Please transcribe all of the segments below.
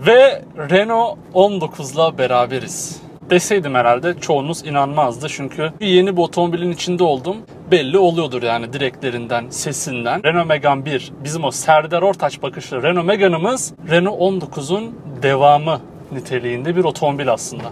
Ve Renault 19'la beraberiz. Deseydim herhalde çoğunuz inanmazdı. Çünkü yeni bir otomobilin içinde oldum. Belli oluyordur yani direklerinden, sesinden. Renault Megane 1, bizim o Serdar Ortaç bakışlı Renault Megane'ımız Renault 19'un devamı niteliğinde bir otomobil aslında.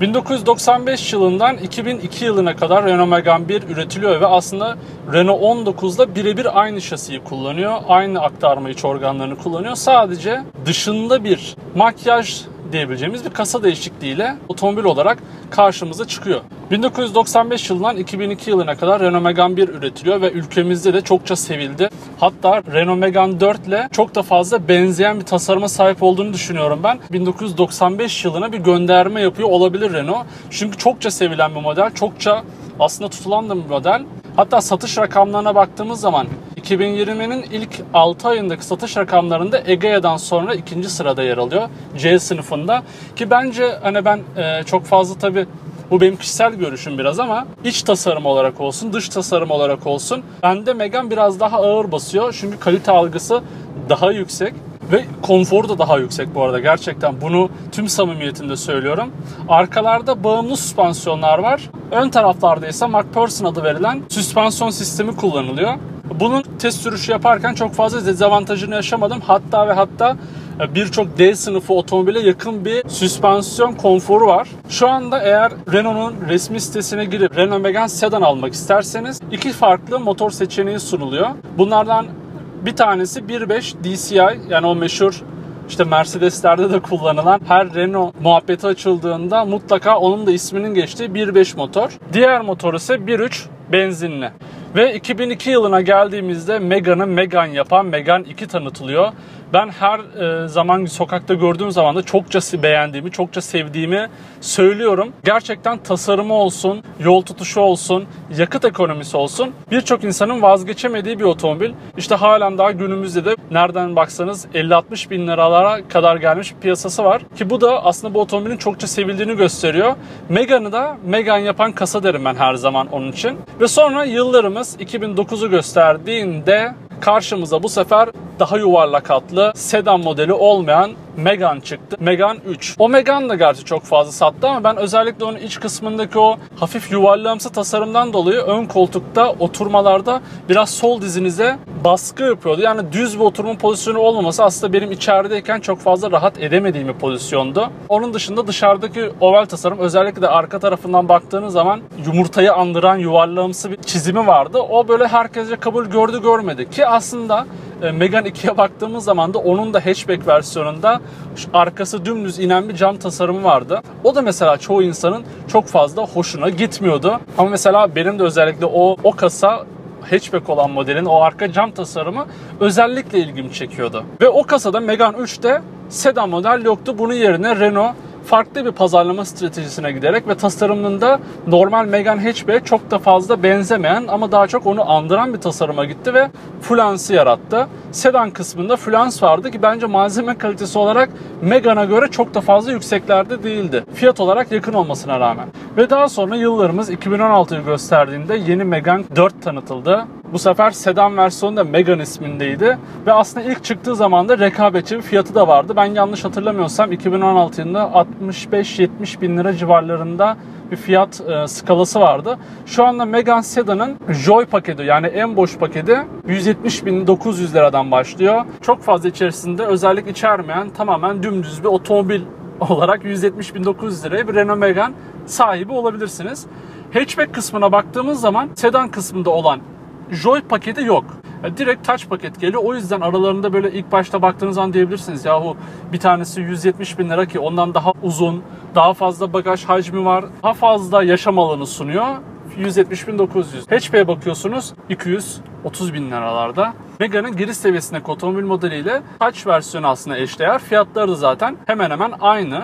1995 yılından 2002 yılına kadar Renault Megane 1 üretiliyor ve aslında Renault 19'da birebir aynı şasiyi kullanıyor. Aynı aktarma iç organlarını kullanıyor. Sadece dışında bir makyaj diyebileceğimiz bir kasa değişikliğiyle otomobil olarak karşımıza çıkıyor. 1995 yılından 2002 yılına kadar Renault Megane 1 üretiliyor ve ülkemizde de çokça sevildi. Hatta Renault Megane 4 ile çok da fazla benzeyen bir tasarıma sahip olduğunu düşünüyorum ben. 1995 yılına bir gönderme yapıyor olabilir Renault. Çünkü çokça sevilen bir model, çokça aslında tutulan da bir model. Hatta satış rakamlarına baktığımız zaman 2020'nin ilk 6 ayındaki satış rakamlarında Egea'dan sonra 2. sırada yer alıyor C sınıfında. Ki bence hani ben çok fazla, tabii bu benim kişisel görüşüm biraz, ama iç tasarım olarak olsun, dış tasarım olarak olsun bende Megane biraz daha ağır basıyor. Çünkü kalite algısı daha yüksek ve konforu da daha yüksek bu arada. Gerçekten bunu tüm samimiyetimle söylüyorum. Arkalarda bağımlı süspansiyonlar var. Ön taraflarda ise MacPherson adı verilen süspansiyon sistemi kullanılıyor. Bunun test sürüşü yaparken çok fazla dezavantajını yaşamadım. Hatta ve hatta birçok D sınıfı otomobile yakın bir süspansiyon konforu var. Şu anda eğer Renault'un resmi sitesine girip Renault Megane Sedan almak isterseniz 2 farklı motor seçeneği sunuluyor. Bunlardan bir tanesi 1.5 DCI, yani o meşhur işte Mercedes'lerde de kullanılan, her Renault muhabbeti açıldığında mutlaka onun da isminin geçtiği 1.5 motor. Diğer motor ise 1.3 benzinli. Ve 2002 yılına geldiğimizde Megane'ı Megane yapan Megane 2 tanıtılıyor. Ben her zaman sokakta gördüğüm zaman da çokça beğendiğimi, çokça sevdiğimi söylüyorum. Gerçekten tasarımı olsun, yol tutuşu olsun, yakıt ekonomisi olsun birçok insanın vazgeçemediği bir otomobil. İşte halen daha günümüzde de nereden baksanız 50-60 bin liralara kadar gelmiş bir piyasası var. Ki bu da aslında bu otomobilin çokça sevildiğini gösteriyor. Megane'ı da Megane yapan kasa derim ben her zaman onun için. Ve sonra yıllarımız 2009'u gösterdiğinde karşımıza bu sefer daha yuvarlak hatlı, sedan modeli olmayan Megane çıktı. Megane 3. O Megane da gerçi çok fazla sattı ama ben özellikle onun iç kısmındaki o hafif yuvarlağımsı tasarımdan dolayı ön koltukta oturmalarda biraz sol dizinize baskı yapıyordu. Yani düz bir oturma pozisyonu olmaması aslında benim içerideyken çok fazla rahat edemediğim bir pozisyondu. Onun dışında dışarıdaki oval tasarım, özellikle de arka tarafından baktığınız zaman yumurtayı andıran yuvarlağımsı bir çizimi vardı. O böyle herkese kabul gördü görmedi ki aslında Megane 2'ye baktığımız zaman da onun da hatchback versiyonunda arkası dümdüz inen bir cam tasarımı vardı. O da mesela çoğu insanın çok fazla hoşuna gitmiyordu. Ama mesela benim de özellikle o kasa hatchback olan modelin o arka cam tasarımı özellikle ilgimi çekiyordu. Ve o kasada Megane 3'te sedan model yoktu. Bunun yerine Renault farklı bir pazarlama stratejisine giderek ve tasarımının da normal Megane hatchback'e çok da fazla benzemeyen ama daha çok onu andıran bir tasarıma gitti ve Fluence'ı yarattı. Sedan kısmında Fluence vardı ki bence malzeme kalitesi olarak Megane'a göre çok da fazla yükseklerde değildi, fiyat olarak yakın olmasına rağmen. Ve daha sonra yıllarımız 2016'yı gösterdiğinde yeni Megane 4 tanıtıldı. Bu sefer sedan versiyonu da Megane ismindeydi ve aslında ilk çıktığı zaman da rekabetçi bir fiyatı da vardı. Ben yanlış hatırlamıyorsam 2016 yılında 65-70 bin lira civarlarında bir fiyat skalası vardı. Şu anda Megane Sedan'ın Joy paketi, yani en boş paketi 170.900 liradan başlıyor. Çok fazla içerisinde özellik içermeyen tamamen dümdüz bir otomobil olarak 170.900 liraya bir Renault Megane sahibi olabilirsiniz. Hatchback kısmına baktığımız zaman sedan kısmında olan Joy paketi yok. Yani direkt Touch paket geliyor. O yüzden aralarında böyle ilk başta baktığınız zaman diyebilirsiniz yahu bir tanesi 170 bin lira ki ondan daha uzun, daha fazla bagaj hacmi var, daha fazla yaşam alanı sunuyor. 170.900. Hatchback'e bakıyorsunuz 230 bin liralarda. Megane'ın giriş seviyesindeki otomobil modeliyle Touch versiyonu aslında eşdeğer. Fiyatları da zaten hemen hemen aynı.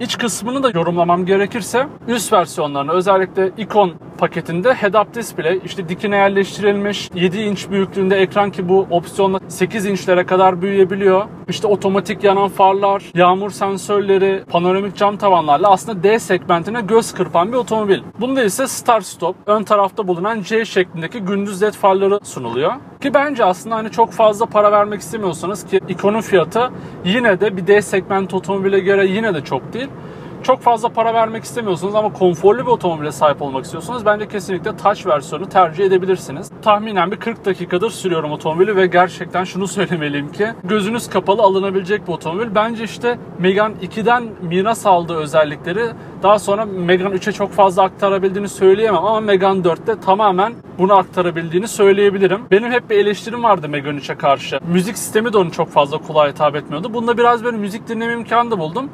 İç kısmını da yorumlamam gerekirse üst versiyonlarını, özellikle ICON paketinde head-up display, işte dikine yerleştirilmiş 7 inç büyüklüğünde ekran ki bu opsiyonla 8 inçlere kadar büyüyebiliyor. İşte otomatik yanan farlar, yağmur sensörleri, panoramik cam tavanlarla aslında D segmentine göz kırpan bir otomobil. Bunda ise start stop, ön tarafta bulunan C şeklindeki gündüz led farları sunuluyor. Ki bence aslında hani çok fazla para vermek istemiyorsanız, ki ICON'un fiyatı yine de bir D segment otomobile göre yine de çok değil. Çok fazla para vermek istemiyorsunuz ama konforlu bir otomobile sahip olmak istiyorsanız bence kesinlikle Touch versiyonu tercih edebilirsiniz. Tahminen bir 40 dakikadır sürüyorum otomobili ve gerçekten şunu söylemeliyim ki gözünüz kapalı alınabilecek bir otomobil. Bence işte Megane 2'den miras aldığı özellikleri daha sonra Megane 3'e çok fazla aktarabildiğini söyleyemem ama Megane 4'te tamamen bunu aktarabildiğini söyleyebilirim. Benim hep bir eleştirim vardı Megane 3'e karşı. Müzik sistemi de onu çok fazla kolay hitap etmiyordu. Bunda biraz böyle müzik dinleme imkanı da buldum.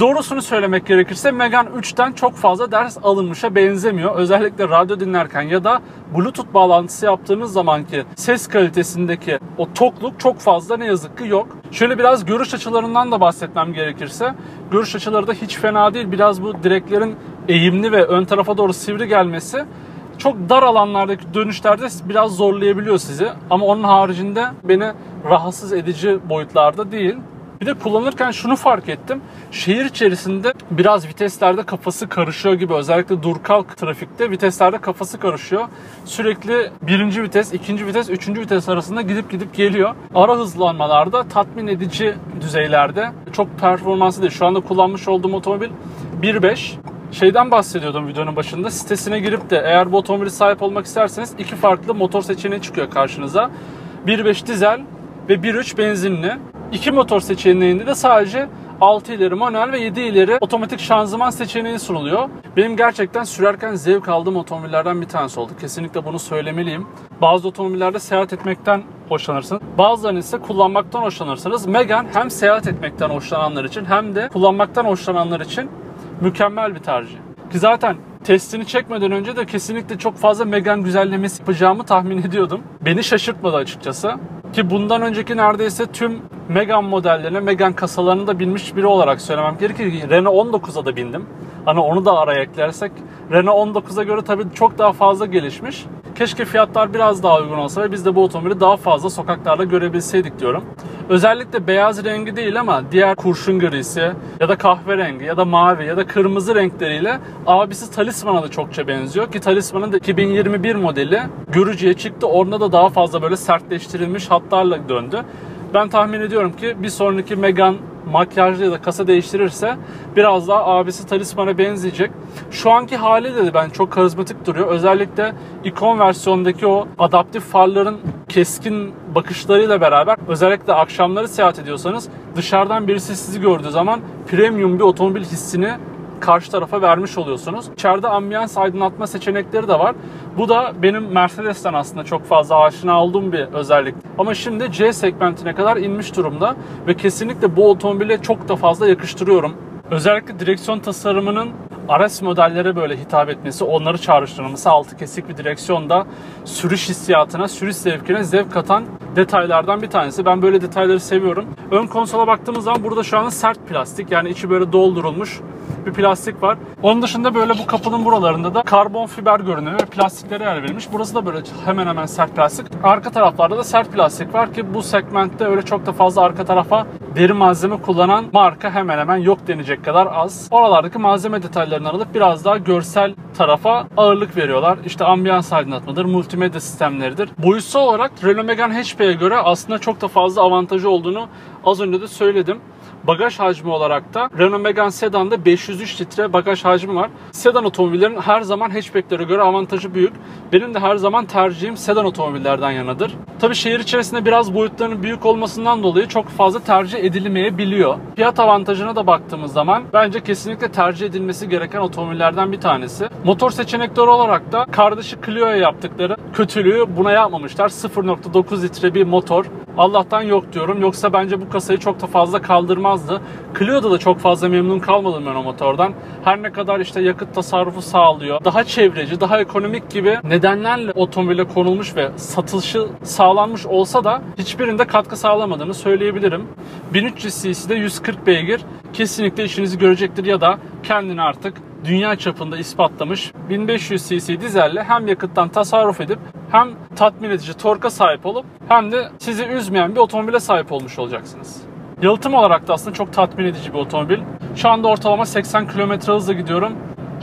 Doğrusunu söylemek gerekirse Megane 3'ten çok fazla ders alınmışa benzemiyor. Özellikle radyo dinlerken ya da Bluetooth bağlantısı yaptığınız zamanki ses kalitesindeki o tokluk çok fazla ne yazık ki yok. Şöyle biraz görüş açılarından da bahsetmem gerekirse, görüş açıları da hiç fena değil. Biraz bu direklerin eğimli ve ön tarafa doğru sivri gelmesi çok dar alanlardaki dönüşlerde biraz zorlayabiliyor sizi. Ama onun haricinde beni rahatsız edici boyutlarda değil. Bir de kullanırken şunu fark ettim. Şehir içerisinde biraz viteslerde kafası karışıyor gibi. Özellikle dur kalk trafikte viteslerde kafası karışıyor. Sürekli birinci vites, ikinci vites, üçüncü vites arasında gidip geliyor. Ara hızlanmalarda tatmin edici düzeylerde. Çok performanslı değil. Şu anda kullanmış olduğum otomobil 1.5. Şeyden bahsediyordum videonun başında. Sitesine girip de eğer bu otomobili sahip olmak isterseniz iki farklı motor seçeneği çıkıyor karşınıza. 1.5 dizel ve 1.3 benzinli. İki motor seçeneğinde de sadece 6 ileri manuel ve 7 ileri otomatik şanzıman seçeneği sunuluyor. Benim gerçekten sürerken zevk aldığım otomobillerden bir tanesi oldu. Kesinlikle bunu söylemeliyim. Bazı otomobillerde seyahat etmekten hoşlanırsınız. Bazılarını ise kullanmaktan hoşlanırsınız. Megane hem seyahat etmekten hoşlananlar için hem de kullanmaktan hoşlananlar için mükemmel bir tercih. Ki zaten testini çekmeden önce de kesinlikle çok fazla Megane güzellemesi yapacağımı tahmin ediyordum. Beni şaşırtmadı açıkçası. Ki bundan önceki neredeyse tüm Megane modellerine, Megane kasalarını da binmiş biri olarak söylemem gerekir. Renault 19'a da bindim. Hani onu da araya eklersek. Renault 19'a göre tabii çok daha fazla gelişmiş. Keşke fiyatlar biraz daha uygun olsa ve biz de bu otomobili daha fazla sokaklarda görebilseydik diyorum. Özellikle beyaz rengi değil ama diğer kurşun grisi ya da kahverengi ya da mavi ya da kırmızı renkleriyle abisi Talisman'a da çokça benziyor. Ki Talisman'ın da 2021 modeli görücüye çıktı. Orada da daha fazla böyle sertleştirilmiş hatlarla döndü. Ben tahmin ediyorum ki bir sonraki Megane makyajlı ya da kasa değiştirirse biraz daha abisi Talisman'a benzeyecek. Şu anki haliyle de ben çok karizmatik duruyor. Özellikle ICON versiyonundaki o adaptif farların keskin bakışlarıyla beraber özellikle akşamları seyahat ediyorsanız dışarıdan birisi sizi gördüğü zaman premium bir otomobil hissini karşı tarafa vermiş oluyorsunuz. İçeride ambiyans aydınlatma seçenekleri de var. Bu da benim Mercedes'ten aslında çok fazla aşina olduğum bir özellik. Ama şimdi C segmentine kadar inmiş durumda ve kesinlikle bu otomobile çok da fazla yakıştırıyorum. Özellikle direksiyon tasarımının araç modellere böyle hitap etmesi, onları çağrıştırması, altı kesik bir direksiyonda sürüş hissiyatına, sürüş zevkine zevk katan detaylardan bir tanesi. Ben böyle detayları seviyorum. Ön konsola baktığımız zaman burada şu an sert plastik, yani içi böyle doldurulmuş bir plastik var. Onun dışında böyle bu kapının buralarında da karbon fiber görünümü ve plastiklere yer verilmiş. Burası da böyle hemen hemen sert plastik. Arka taraflarda da sert plastik var ki bu segmentte öyle çok da fazla arka tarafa deri malzeme kullanan marka hemen hemen yok denecek kadar az. Oralardaki malzeme detaylarını alıp biraz daha görsel tarafa ağırlık veriyorlar. İşte ambiyans aydınlatmadır, multimedya sistemleridir. Boyusu olarak Renault Megane hatchback'e göre aslında çok da fazla avantajı olduğunu az önce de söyledim. Bagaj hacmi olarak da Renault Megane Sedan'da 503 litre bagaj hacmi var. Sedan otomobillerin her zaman hatchback'lere göre avantajı büyük. Benim de her zaman tercihim sedan otomobillerden yanadır. Tabii şehir içerisinde biraz boyutlarının büyük olmasından dolayı çok fazla tercih edilmeyebiliyor. Fiyat avantajına da baktığımız zaman bence kesinlikle tercih edilmesi gereken otomobillerden bir tanesi. Motor seçenekleri olarak da kardeşi Clio'ya yaptıkları kötülüğü buna yapmamışlar. 0.9 litre bir motor. Allah'tan yok diyorum. Yoksa bence bu kasayı çok da fazla kaldırmazdı. Clio'da da çok fazla memnun kalmadım ben o motordan. Her ne kadar işte yakıt tasarrufu sağlıyor, daha çevreci, daha ekonomik gibi nedenlerle otomobile konulmuş ve satışı sağlanmış olsa da hiçbirinde katkı sağlamadığını söyleyebilirim. 1300 cc'de 140 beygir kesinlikle işinizi görecektir ya da kendini artık dünya çapında ispatlamış 1500 cc dizelle hem yakıttan tasarruf edip hem tatmin edici torka sahip olup hem de sizi üzmeyen bir otomobile sahip olmuş olacaksınız. Yalıtım olarak da aslında çok tatmin edici bir otomobil. Şu anda ortalama 80 km hızla gidiyorum.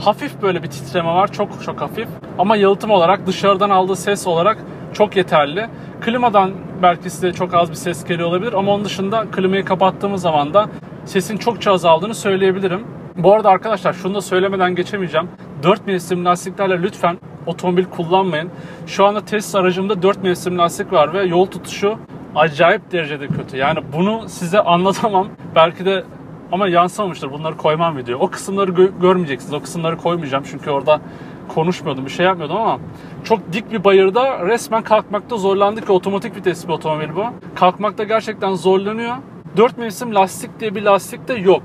Hafif böyle bir titreme var, çok çok hafif. Ama yalıtım olarak dışarıdan aldığı ses olarak çok yeterli. Klimadan belki size çok az bir ses geliyor olabilir ama onun dışında klimayı kapattığımız zaman da sesin çokça azaldığını söyleyebilirim. Bu arada arkadaşlar şunu da söylemeden geçemeyeceğim. 4 mevsim lastiklerle lütfen otomobil kullanmayın. Şu anda test aracımda 4 mevsim lastik var ve yol tutuşu acayip derecede kötü. Yani bunu size anlatamam. Belki de ama yansımamıştır. Bunları koymam video. O kısımları görmeyeceksiniz. O kısımları koymayacağım çünkü orada konuşmuyordum, bir şey yapmıyordum ama çok dik bir bayırda resmen kalkmakta zorlandık. Otomatik vites bir otomobil bu. Kalkmakta gerçekten zorlanıyor. 4 mevsim lastik diye bir lastik de yok.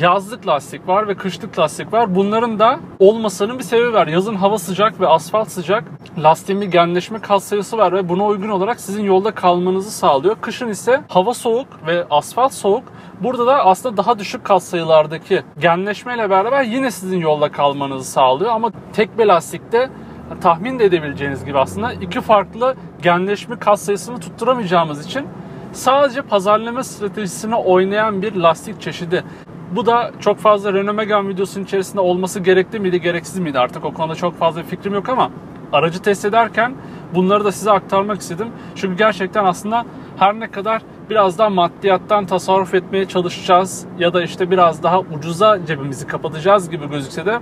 Yazlık lastik var ve kışlık lastik var. Bunların da olmasının bir sebebi var. Yazın hava sıcak ve asfalt sıcak. Lastiğin bir genleşme kat sayısı var ve buna uygun olarak sizin yolda kalmanızı sağlıyor. Kışın ise hava soğuk ve asfalt soğuk. Burada da aslında daha düşük kat sayılardaki genleşmeyle beraber yine sizin yolda kalmanızı sağlıyor. Ama tek bir lastikte tahmin de edebileceğiniz gibi aslında iki farklı genleşme kat sayısını tutturamayacağımız için sadece pazarlama stratejisini oynayan bir lastik çeşidi. Bu da çok fazla Renault Megane videosunun içerisinde olması gerekli miydi, gereksiz miydi artık o konuda çok fazla bir fikrim yok ama aracı test ederken bunları da size aktarmak istedim. Çünkü gerçekten aslında her ne kadar biraz daha maddiyattan tasarruf etmeye çalışacağız ya da işte biraz daha ucuza cebimizi kapatacağız gibi gözükse de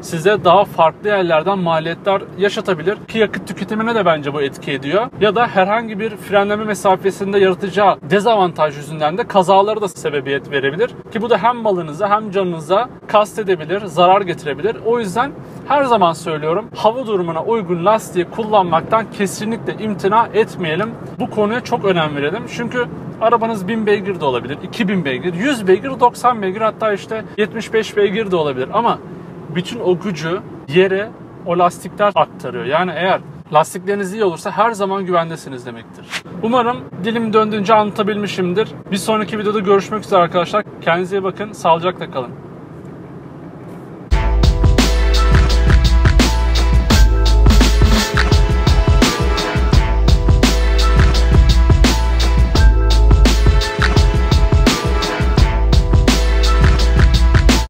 size daha farklı yerlerden maliyetler yaşatabilir ki yakıt tüketimine de bence bu etki ediyor. Ya da herhangi bir frenleme mesafesinde yaratacağı dezavantaj yüzünden de kazalara da sebebiyet verebilir. Ki bu da hem malınıza hem canınıza kastedebilir, zarar getirebilir. O yüzden her zaman söylüyorum hava durumuna uygun lastiği kullanmaktan kesinlikle imtina etmeyelim. Bu konuya çok önem verelim. Çünkü arabanız 1000 beygir de olabilir, 2000 beygir, 100 beygir, 90 beygir hatta işte 75 beygir de olabilir ama bütün o gücü yere o lastikler aktarıyor. Yani eğer lastikleriniz iyi olursa her zaman güvendesiniz demektir. Umarım dilim döndüğünce anlatabilmişimdir. Bir sonraki videoda görüşmek üzere arkadaşlar. Kendinize iyi bakın. Sağlıcakla kalın.